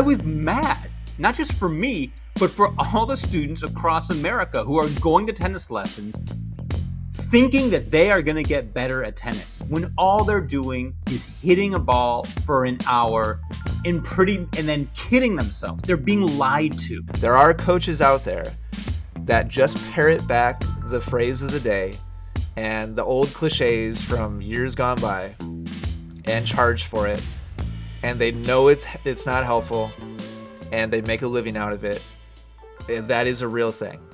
I was mad, not just for me, but for all the students across America who are going to tennis lessons thinking that they are gonna get better at tennis when all they're doing is hitting a ball for an hour and then kidding themselves. They're being lied to. There are coaches out there that just parrot back the phrase of the day and the old cliches from years gone by and charge for it, and they know it's not helpful, and they make a living out of it. And that is a real thing.